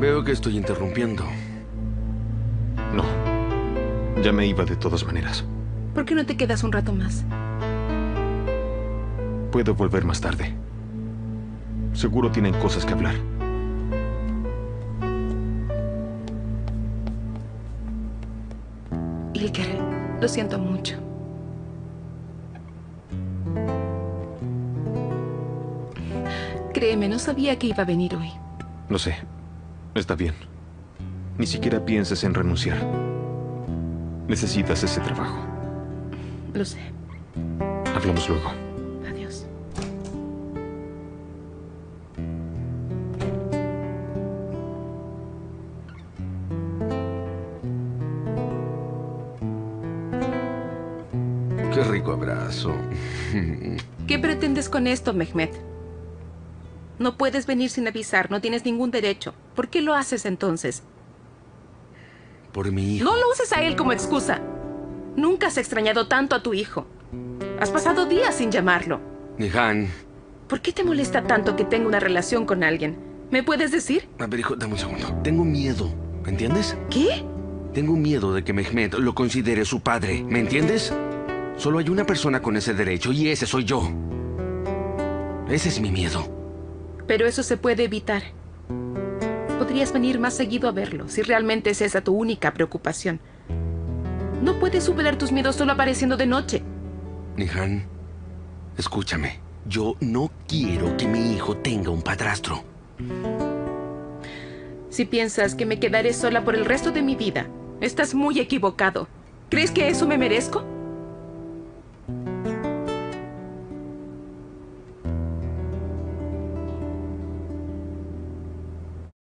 Veo que estoy interrumpiendo. No. Ya me iba de todas maneras. ¿Por qué no te quedas un rato más? Puedo volver más tarde. Seguro tienen cosas que hablar. Ilker, lo siento mucho. Créeme, no sabía que iba a venir hoy. Lo sé. Está bien. Ni siquiera pienses en renunciar. Necesitas ese trabajo. Lo sé. Hablamos luego. Adiós. Qué rico abrazo. ¿Qué pretendes con esto, Mehmet? No puedes venir sin avisar, no tienes ningún derecho. ¿Por qué lo haces entonces? Por mi hijo. No lo uses a él como excusa. Nunca has extrañado tanto a tu hijo. Has pasado días sin llamarlo. Nihan. ¿Por qué te molesta tanto que tenga una relación con alguien? ¿Me puedes decir? A ver, hijo, dame un segundo. Tengo miedo, ¿me entiendes? ¿Qué? Tengo miedo de que Mehmet lo considere su padre, ¿me entiendes? Solo hay una persona con ese derecho y ese soy yo. Ese es mi miedo. Pero eso se puede evitar. Podrías venir más seguido a verlo, si realmente es esa tu única preocupación. No puedes superar tus miedos solo apareciendo de noche. Nihan, escúchame. Yo no quiero que mi hijo tenga un padrastro. Si piensas que me quedaré sola por el resto de mi vida, estás muy equivocado. ¿Crees que eso me merezco?